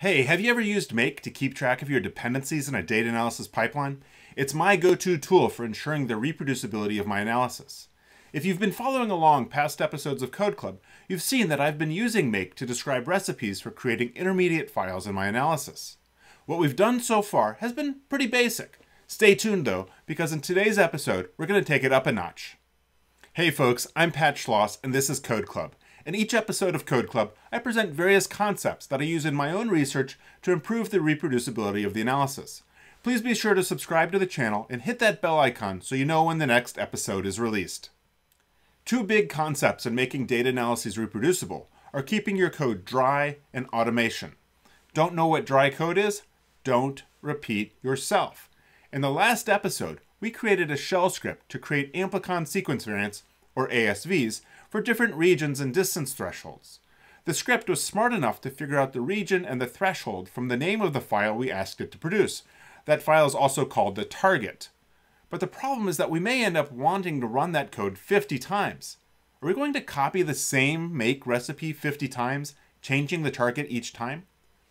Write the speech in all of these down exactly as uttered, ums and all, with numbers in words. Hey, have you ever used Make to keep track of your dependencies in a data analysis pipeline? It's my go-to tool for ensuring the reproducibility of my analysis. If you've been following along past episodes of Code Club, you've seen that I've been using Make to describe recipes for creating intermediate files in my analysis. What we've done so far has been pretty basic. Stay tuned though, because in today's episode, we're going to take it up a notch. Hey folks, I'm Pat Schloss and this is Code Club. In each episode of Code Club, I present various concepts that I use in my own research to improve the reproducibility of the analysis. Please be sure to subscribe to the channel and hit that bell icon so you know when the next episode is released. Two big concepts in making data analyses reproducible are keeping your code dry and automation. Don't know what dry code is? Don't repeat yourself. In the last episode, we created a shell script to create amplicon sequence variants, or A S Vs, for different regions and distance thresholds. The script was smart enough to figure out the region and the threshold from the name of the file we asked it to produce. That file is also called the target. But the problem is that we may end up wanting to run that code fifty times. Are we going to copy the same make recipe fifty times, changing the target each time?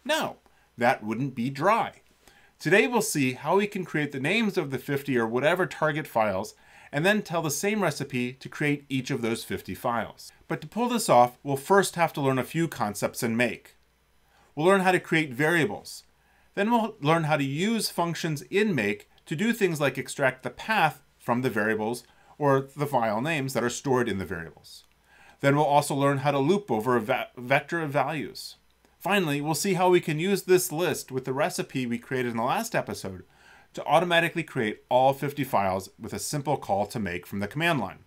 No, that wouldn't be dry. Today we'll see how we can create the names of the fifty or whatever target files and then tell the same recipe to create each of those fifty files. But to pull this off, we'll first have to learn a few concepts in Make. We'll learn how to create variables. Then we'll learn how to use functions in Make to do things like extract the path from the variables or the file names that are stored in the variables. Then we'll also learn how to loop over a ve- vector of values. Finally, we'll see how we can use this list with the recipe we created in the last episode to automatically create all fifty files with a simple call to make from the command line.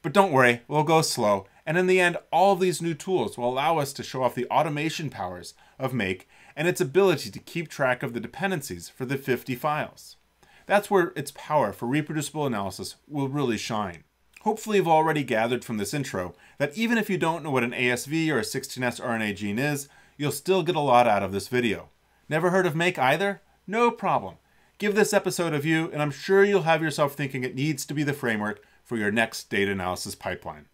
But don't worry, we'll go slow, and in the end, all of these new tools will allow us to show off the automation powers of Make and its ability to keep track of the dependencies for the fifty files. That's where its power for reproducible analysis will really shine. Hopefully you've already gathered from this intro that even if you don't know what an A S V or a sixteen S r R N A gene is, you'll still get a lot out of this video. Never heard of Make either? No problem. Give this episode a view, and I'm sure you'll have yourself thinking it needs to be the framework for your next data analysis pipeline.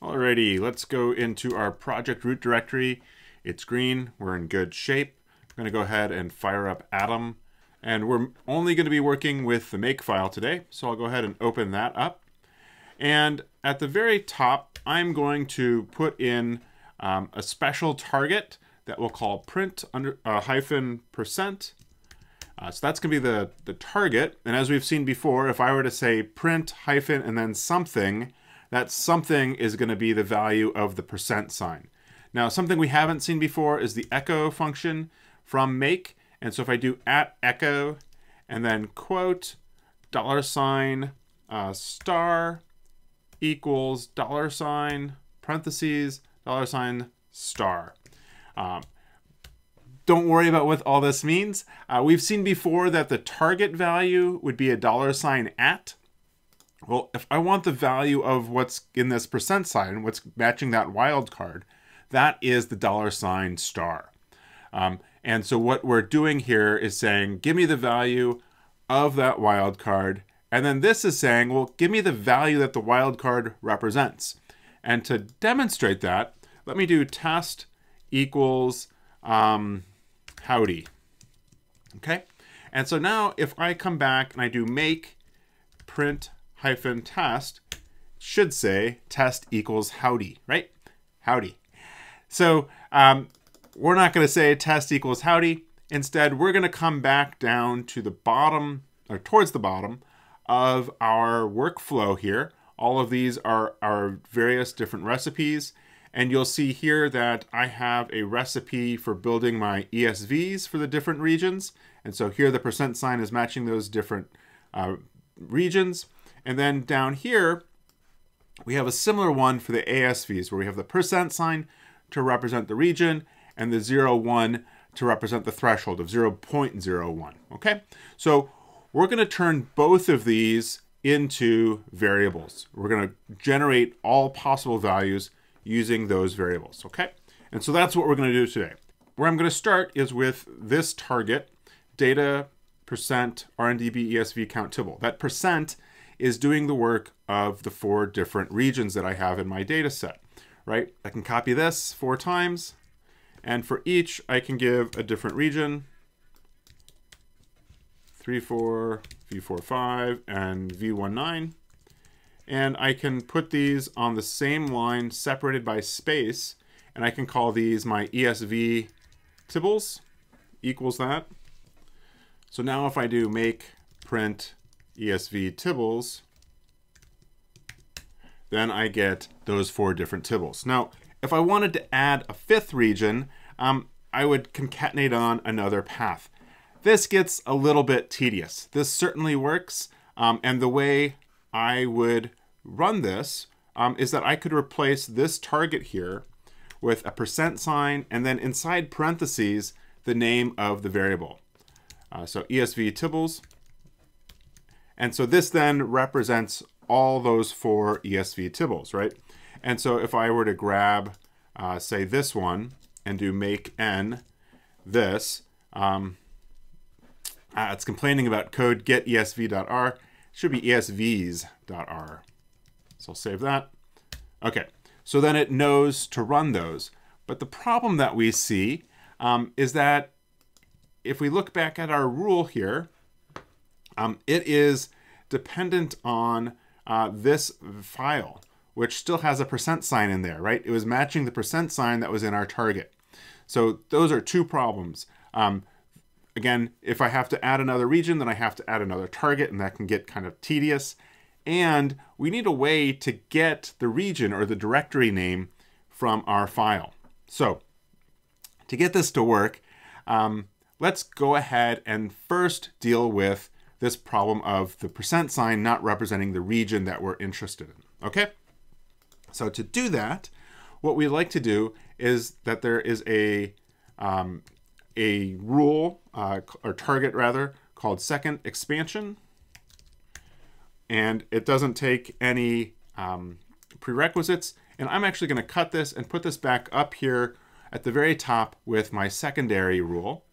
Alrighty, let's go into our project root directory. It's green, we're in good shape. I'm gonna go ahead and fire up Atom, and we're only gonna be working with the make file today, so I'll go ahead and open that up. And at the very top, I'm going to put in um, a special target that we'll call print under, uh, hyphen percent. Uh, so that's going to be the, the target. And as we've seen before, if I were to say print hyphen and then something, that something is going to be the value of the percent sign. Now, something we haven't seen before is the echo function from make. And so if I do at echo and then quote dollar sign uh, star equals dollar sign parentheses dollar sign star. Um, Don't worry about what all this means. Uh, we've seen before that the target value would be a dollar sign at. Well, if I want the value of what's in this percent sign, what's matching that wildcard, that is the dollar sign star. Um, and so what we're doing here is saying, give me the value of that wildcard. And then this is saying, well, give me the value that the wildcard represents. And to demonstrate that, let me do test equals um, howdy. Okay. And so now if I come back and I do make print hyphen test, it should say test equals howdy, right? Howdy. So, um, we're not going to say test equals howdy. Instead, we're going to come back down to the bottom or towards the bottom of our workflow here. All of these are our various different recipes. And you'll see here that I have a recipe for building my E S Vs for the different regions. And so here the percent sign is matching those different uh, regions. And then down here, we have a similar one for the A S Vs where we have the percent sign to represent the region and the zero one to represent the threshold of zero point zero one, okay? So we're gonna turn both of these into variables. We're gonna generate all possible values using those variables, okay? And so that's what we're gonna do today. Where I'm gonna start is with this target, data percent R N D B E S V count tuple. That percent is doing the work of the four different regions that I have in my data set, right? I can copy this four times And for each, I can give a different region, three four, V forty-five, and V nineteen. And I can put these on the same line separated by space, and I can call these my E S V tibbles equals that. So now if I do make print E S V tibbles, then I get those four different tibbles. Now, if I wanted to add a fifth region, um, I would concatenate on another path. This gets a little bit tedious. This certainly works, um, and the way I would run this um, is that I could replace this target here with a percent sign and then inside parentheses, the name of the variable. Uh, so E S V tibbles. And so this then represents all those four E S V tibbles, right? And so if I were to grab, uh, say this one and do make n this, um, uh, it's complaining about code get E S V dot R. Should be E S Vs dot R. So I'll save that. Okay, so then it knows to run those. But the problem that we see um, is that if we look back at our rule here, um, it is dependent on uh, this file, which still has a percent sign in there, right? It was matching the percent sign that was in our target. So those are two problems. Um, Again, if I have to add another region, then I have to add another target, and that can get kind of tedious. And we need a way to get the region or the directory name from our file. So to get this to work, um, let's go ahead and first deal with this problem of the percent sign not representing the region that we're interested in, okay? So to do that, what we like to do is that there is a, um, a rule uh, or target rather called second expansion, and it doesn't take any um, prerequisites. And I'm actually going to cut this and put this back up here at the very top with my secondary rule.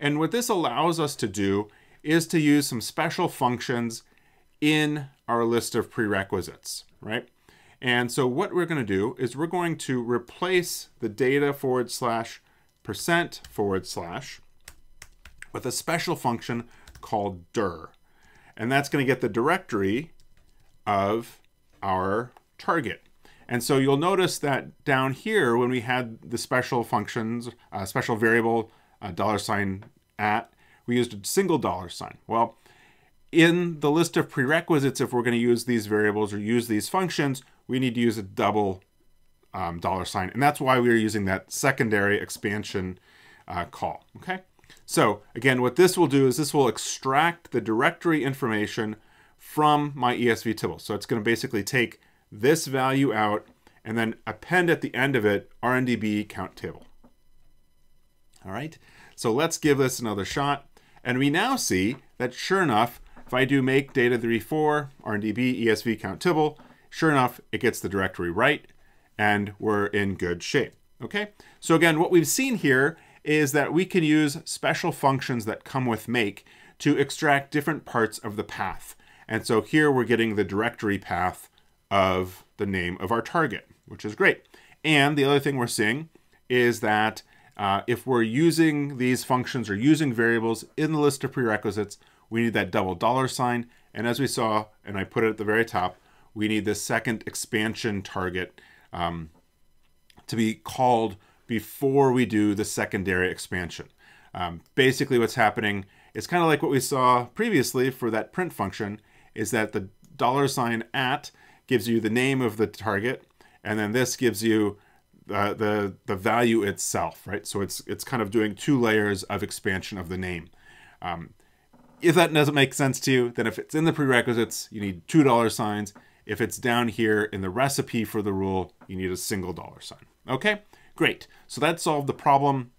And what this allows us to do is to use some special functions in our list of prerequisites, right? And so what we're going to do is we're going to replace the data forward slash percent forward slash with a special function called dir. And that's going to get the directory of our target. And so you'll notice that down here, when we had the special functions, uh, special variable, uh, dollar sign at, we used a single dollar sign. Well, in the list of prerequisites, if we're going to use these variables or use these functions, we need to use a double Um, dollar sign. And that's why we were using that secondary expansion uh, call. Okay. So again, what this will do is this will extract the directory information from my E S V tibble. So it's going to basically take this value out and then append at the end of it, R N D B count table. All right. So let's give this another shot. And we now see that sure enough, if I do make data three four R N D B E S V count tibble, sure enough, it gets the directory right. And we're in good shape, okay? So again, what we've seen here is that we can use special functions that come with make to extract different parts of the path. And so here we're getting the directory path of the name of our target, which is great. And the other thing we're seeing is that uh, if we're using these functions or using variables in the list of prerequisites, we need that double dollar sign. And as we saw, and I put it at the very top, we need this second expansion target Um, to be called before we do the secondary expansion. Um, basically what's happening is kind of like what we saw previously for that print function, is that the dollar sign at gives you the name of the target, and then this gives you the, the, the value itself, right? So it's, it's kind of doing two layers of expansion of the name. Um, if that doesn't make sense to you, then if it's in the prerequisites, you need two dollar signs. If it's down here in the recipe for the rule, you need a single dollar sign. Okay, great. So that solved the problem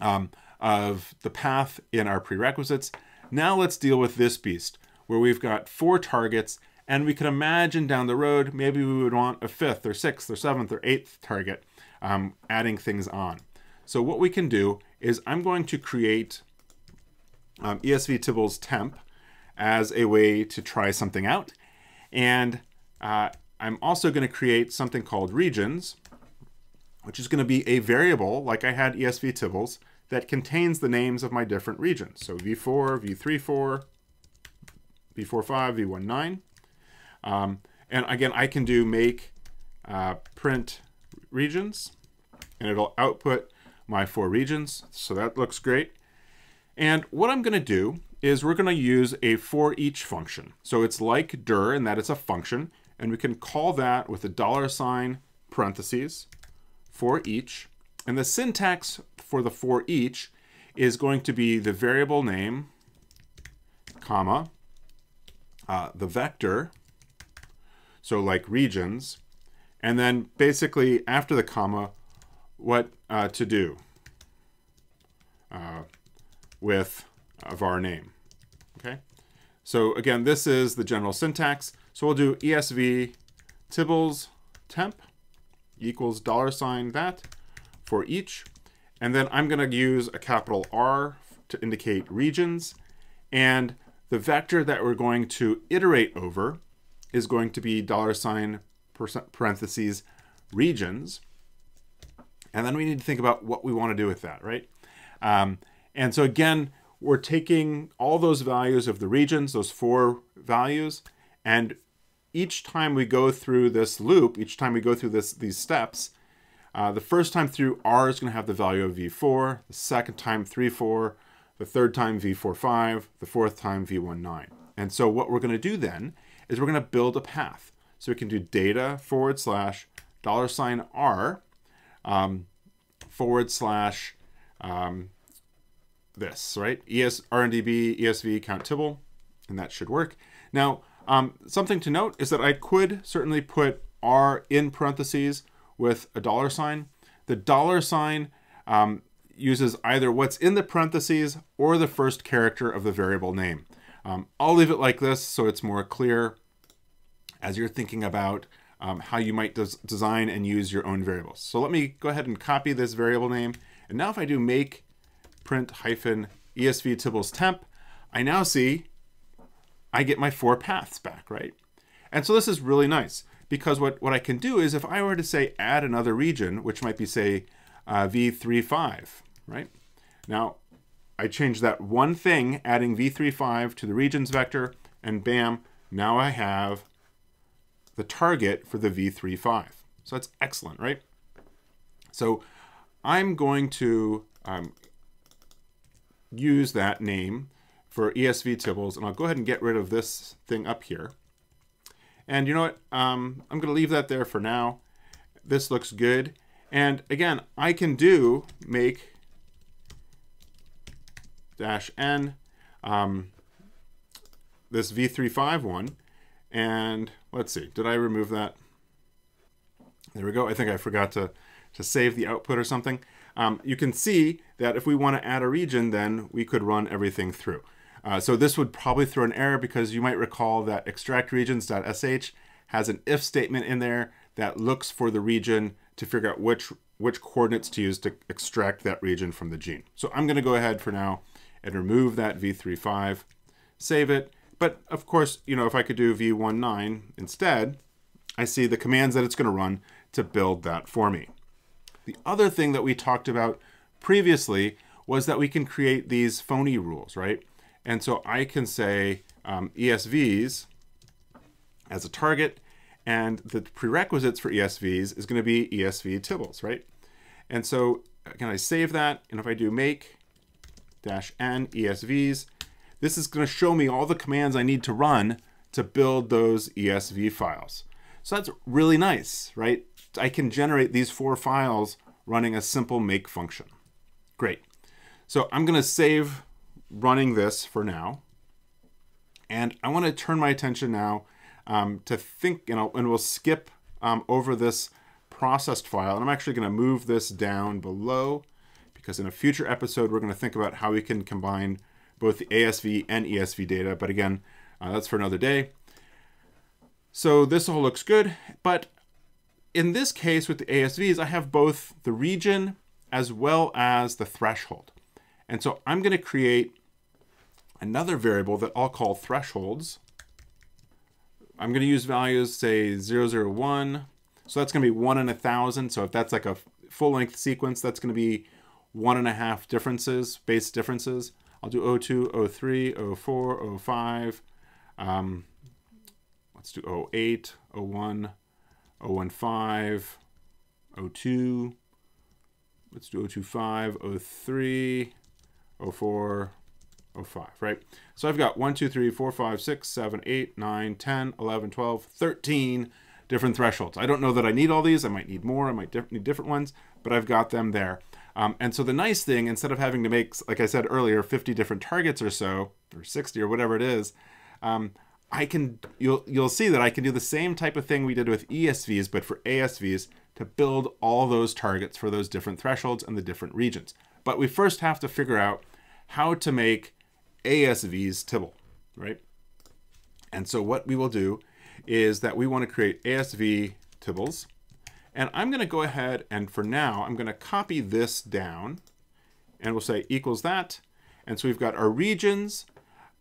um, of the path in our prerequisites. Now let's deal with this beast where we've got four targets, and we can imagine down the road, maybe we would want a fifth or sixth or seventh or eighth target, um, adding things on. So what we can do is I'm going to create um, E S V tibbles temp as a way to try something out. And uh, I'm also going to create something called regions, which is going to be a variable, like I had E S V tibbles, that contains the names of my different regions. So v four, v three four, v four five, v one nine. Um, and again, I can do make uh, print regions, and it'll output my four regions. So that looks great. And what I'm going to do is we're going to use a for each function. So it's like dir in that it's a function, and we can call that with a dollar sign parentheses for each. And the syntax for the for each is going to be the variable name, comma, uh, the vector, so like regions, and then basically after the comma, what uh, to do uh, with of our name. Okay, so again, this is the general syntax. So we'll do E S V tibbles temp equals dollar sign that for each, and then I'm going to use a capital R to indicate regions, and the vector that we're going to iterate over is going to be dollar sign parentheses regions. And then we need to think about what we want to do with that, right? Um, and so again, we're taking all those values of the regions, those four values, and each time we go through this loop, each time we go through this these steps, uh, the first time through, R is going to have the value of v four, the second time three four, the third time v four five, the fourth time v one nine. And so what we're going to do then is we're going to build a path. So we can do data forward slash dollar sign R um, forward slash um, this, right? E S, R N D B, E S V, count tibble, and that should work. Now, um, something to note is that I could certainly put R in parentheses with a dollar sign. The dollar sign um, uses either what's in the parentheses or the first character of the variable name. Um, I'll leave it like this so it's more clear as you're thinking about um, how you might des design and use your own variables. So let me go ahead and copy this variable name. And now if I do make print hyphen E S V tibbles temp, I now see I get my four paths back, right? And so this is really nice because what, what I can do is if I were to say add another region, which might be say uh, v three five, right? Now I change that one thing, adding v three five to the regions vector, and bam, now I have the target for the v three five. So that's excellent, right? So I'm going to um, use that name for E S V tibbles, and I'll go ahead and get rid of this thing up here. And you know what? Um, I'm going to leave that there for now. This looks good. And again, I can do make dash n um, this v three five one. And let's see, did I remove that? There we go. I think I forgot to, to save the output or something. Um, you can see that if we want to add a region, then we could run everything through. Uh, so this would probably throw an error because you might recall that extract regions.sh has an if statement in there that looks for the region to figure out which, which coordinates to use to extract that region from the gene. So I'm going to go ahead for now and remove that v three five, save it. But of course, you know, if I could do v one nine instead, I see the commands that it's going to run to build that for me. The other thing that we talked about previously was that we can create these phony rules, right? And so I can say um, E S Vs as a target, and the prerequisites for E S Vs is going to be E S V tibbles, right? And so can I save that? And if I do make dash n E S Vs, this is going to show me all the commands I need to run to build those E S V files. So that's really nice, right? I can generate these four files running a simple make function. Great. So I'm going to save running this for now. And I want to turn my attention now um, to think, you know, and we'll skip um, over this processed file. And I'm actually going to move this down below because in a future episode, we're going to think about how we can combine both the A S V and E S V data. But again, uh, that's for another day. So this all looks good, but in this case with the A S Vs, I have both the region as well as the threshold. And so I'm going to create another variable that I'll call thresholds. I'm going to use values, say zero zero one. So that's going to be one in a thousand. So if that's like a full-length sequence, that's going to be one and a half differences, base differences. I'll do oh two, oh three, oh four, oh five. Um, let's do oh eight, oh one, oh fifteen, oh two. Let's do oh two five, oh three, oh four, oh five, right? So I've got one, two, three, four, five, six, seven, eight, nine, ten, eleven, twelve, thirteen different thresholds. I don't know that I need all these. I might need more. I might diff- need different ones, but I've got them there. Um, and so the nice thing, instead of having to make, like I said earlier, fifty different targets or so, or sixty or whatever it is, um, I can, you'll, you'll see that I can do the same type of thing we did with E S Vs, but for A S Vs, to build all those targets for those different thresholds and the different regions. But we first have to figure out how to make A S Vs tibble, right? And so what we will do is that we want to create A S V tibbles. And I'm going to go ahead and for now, I'm going to copy this down and we'll say equals that. And so we've got our regions,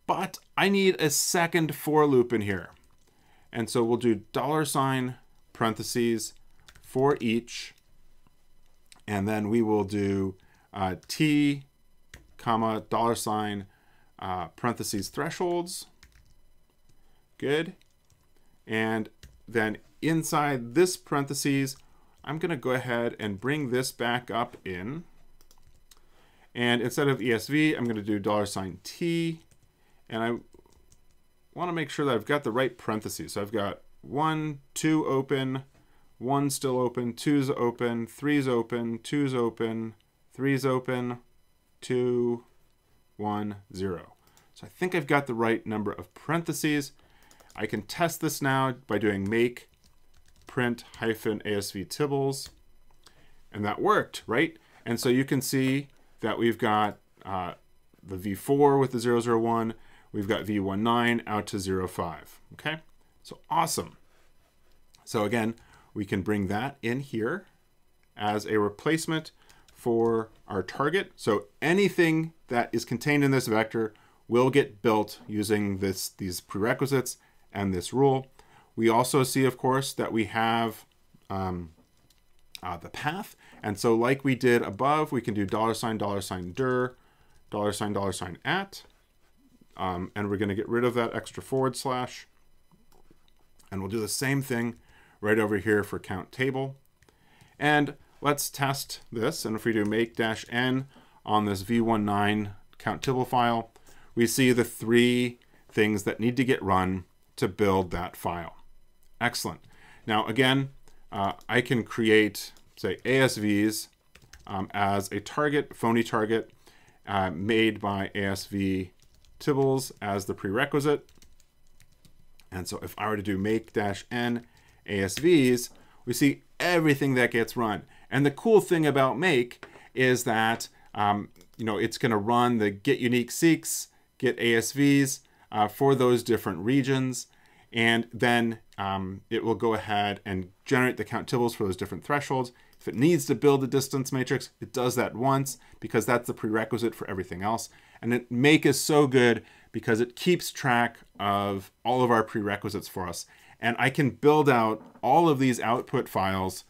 but I need a second for loop in here. And so we'll do dollar sign parentheses for each. And then we will do uh, T comma dollar sign uh, parentheses thresholds. Good. And then inside this parentheses, I'm going to go ahead and bring this back up in. And instead of E S V, I'm going to do dollar sign T. And I want to make sure that I've got the right parentheses. So I've got one, two open, one still open, two's open, three's open, two's open, three's open, two, one, zero. So I think I've got the right number of parentheses. I can test this now by doing make print hyphen A S V tibbles. And that worked, right? And so you can see that we've got uh, the V four with the zero zero one. We've got V nineteen out to zero five, okay? So awesome. So again, we can bring that in here as a replacement for our target. So anything that is contained in this vector will get built using this these prerequisites and this rule. We also see, of course, that we have um, uh, the path. And so like we did above, we can do dollar sign, dollar sign, dir, dollar sign, dollar sign, at. Um, and we're going to get rid of that extra forward slash. And we'll do the same thing right over here for count table. And let's test this. And if we do make dash n on this v nineteen count table file, we see the three things that need to get run to build that file. Excellent. Now again, uh, I can create, say, A S Vs um, as a target, phony target, uh, made by A S V tibbles as the prerequisite. And so if I were to do make dash n A S Vs, we see everything that gets run. And the cool thing about make is that um, you know, it's going to run the get unique seeks, get A S Vs, Uh, for those different regions, and then um, it will go ahead and generate the count tibbles for those different thresholds. If it needs to build a distance matrix, it does that once because that's the prerequisite for everything else. And it, make is so good because it keeps track of all of our prerequisites for us. And I can build out all of these output files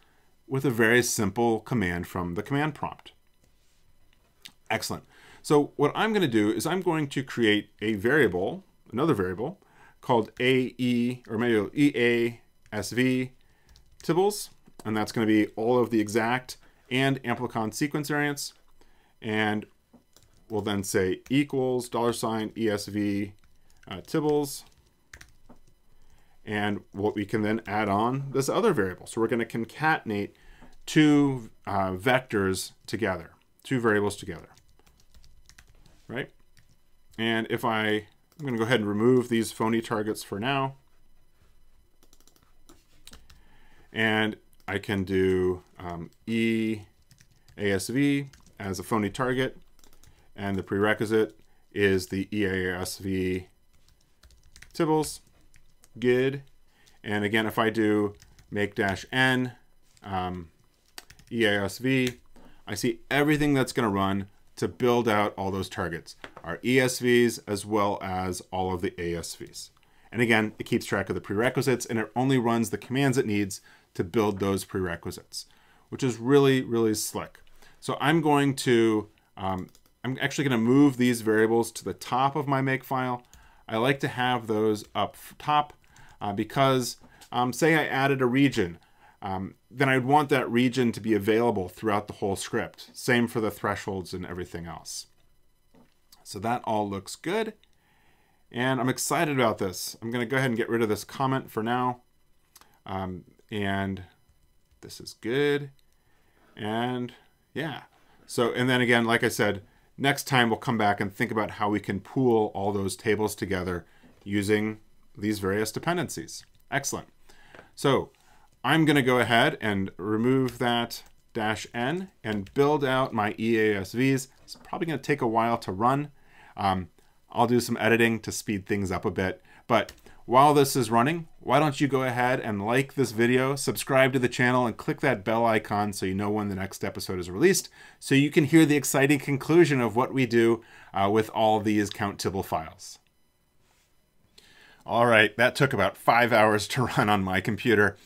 with a very simple command from the command prompt. Excellent. So what I'm going to do is I'm going to create a variable, another variable called A E, or maybe E A S V tibbles, and that's going to be all of the exact and amplicon sequence variants. And we'll then say equals dollar sign E S V uh, tibbles. And what we can then add on this other variable. So we're going to concatenate two uh, vectors together, two variables together, right? And if I, I'm going to go ahead and remove these phony targets for now. And I can do um, E A S V as a phony target. And the prerequisite is the E A S V tibbles. Good. And again, if I do make dash n um, E A S V, I see everything that's going to run to build out all those targets, our E S Vs as well as all of the A S Vs. And again, it keeps track of the prerequisites and it only runs the commands it needs to build those prerequisites. which is really, really slick. So I'm going to, um, I'm actually going to move these variables to the top of my make file. I like to have those up top uh, because um, say I added a region, um, then I'd want that region to be available throughout the whole script. Same for the thresholds and everything else. So that all looks good. And I'm excited about this. I'm going to go ahead and get rid of this comment for now. Um, and this is good. And yeah. So, and then again, like I said, next time we'll come back and think about how we can pool all those tables together using these various dependencies. Excellent. So I'm going to go ahead and remove that dash n and build out my E A S Vs. It's probably going to take a while to run. Um, I'll do some editing to speed things up a bit. But while this is running, why don't you go ahead and like this video, subscribe to the channel, and click that bell icon so you know when the next episode is released, so you can hear the exciting conclusion of what we do uh, with all these countable files. All right, that took about five hours to run on my computer.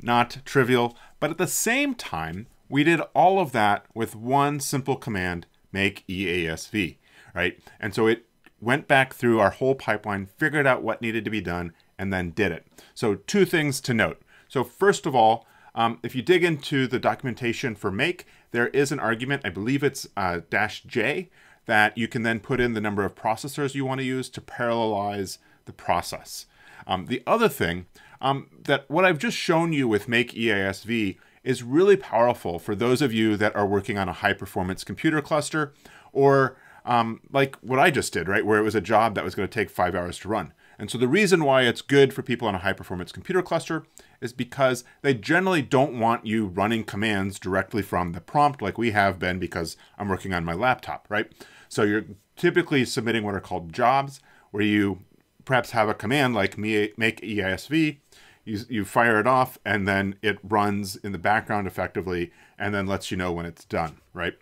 Not trivial, but at the same time, we did all of that with one simple command, make E A S V, right? And so it went back through our whole pipeline, figured out what needed to be done, and then did it. So two things to note. So first of all, um, if you dig into the documentation for make, there is an argument, I believe it's uh, dash J, that you can then put in the number of processors you want to use to parallelize the process. Um, the other thing, um, that what I've just shown you with make E A S V is really powerful for those of you that are working on a high performance computer cluster, or Um, like what I just did, right? Where it was a job that was going to take five hours to run. And so the reason why it's good for people on a high performance computer cluster is because they generally don't want you running commands directly from the prompt like we have been, because I'm working on my laptop, right? So you're typically submitting what are called jobs, where you perhaps have a command like make E A S V, you, you fire it off, and then it runs in the background effectively, and then lets you know when it's done, right?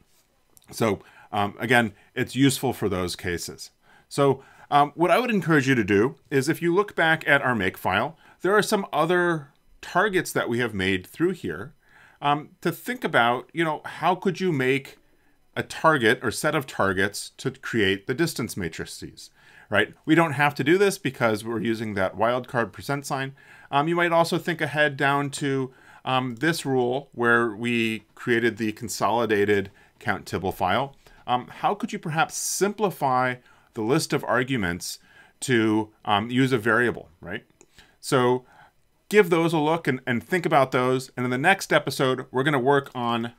So Um, again, it's useful for those cases. So um, what I would encourage you to do is, if you look back at our make file, there are some other targets that we have made through here um, to think about, you know, how could you make a target or set of targets to create the distance matrices, right? We don't have to do this because we're using that wildcard percent sign. Um, you might also think ahead down to um, this rule where we created the consolidated countable file. Um, how could you perhaps simplify the list of arguments to um, use a variable, right? So give those a look and, and think about those. And in the next episode, we're going to work on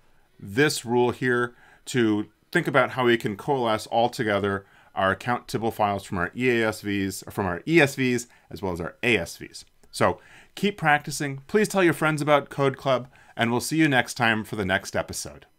this rule here to think about how we can coalesce all together our countable files from our E A S Vs, from our E S Vs, as well as our A S Vs. So keep practicing. Please tell your friends about Code Club, and we'll see you next time for the next episode.